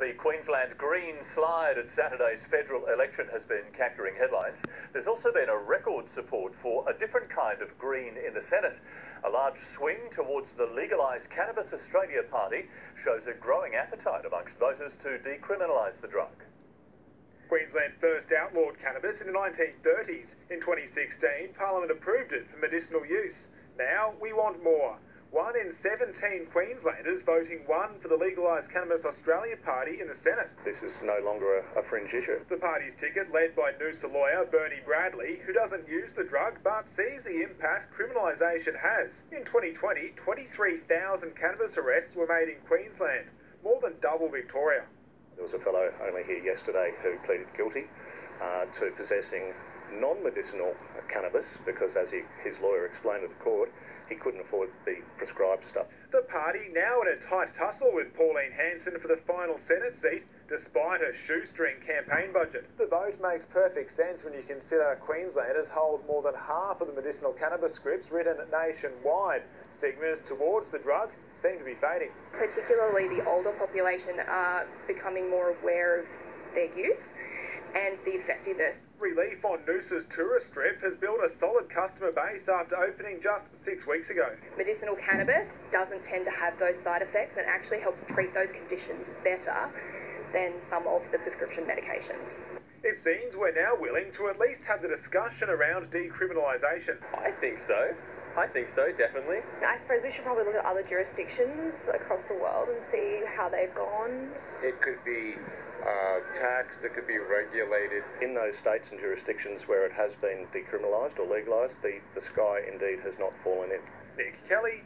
the Queensland Green slide at Saturday's federal election has been capturing headlines. There's also been a record support for a different kind of green in the Senate. A large swing towards the Legalised Cannabis Australia Party shows a growing appetite amongst voters to decriminalise the drug. Queensland first outlawed cannabis in the 1930s. In 2016, Parliament approved it for medicinal use. Now we want more. 1 in 17 Queenslanders voting 1 for the Legalised Cannabis Australia Party in the Senate. This is no longer a fringe issue. The party's ticket, led by Noosa lawyer Bernie Bradley, who doesn't use the drug but sees the impact criminalisation has. In 2020, 23,000 cannabis arrests were made in Queensland, more than double Victoria. There was a fellow only here yesterday who pleaded guilty to possessing non-medicinal cannabis because, as his lawyer explained to the court, he couldn't afford the prescribed stuff. The party now in a tight tussle with Pauline Hanson for the final Senate seat, despite her shoestring campaign budget. The vote makes perfect sense when you consider Queenslanders hold more than half of the medicinal cannabis scripts written nationwide. Stigmas towards the drug seem to be fading. Particularly the older population are becoming more aware of their use and the effectiveness. Relief on Noosa's tourist strip has built a solid customer base after opening just 6 weeks ago. Medicinal cannabis doesn't tend to have those side effects and actually helps treat those conditions better than some of the prescription medications. It seems we're now willing to at least have the discussion around decriminalisation. I think so. I think so, definitely. I suppose we should probably look at other jurisdictions across the world and see how they've gone. It could be taxed, it could be regulated. In those states and jurisdictions where it has been decriminalised or legalised, the sky indeed has not fallen in. Nick Kelly.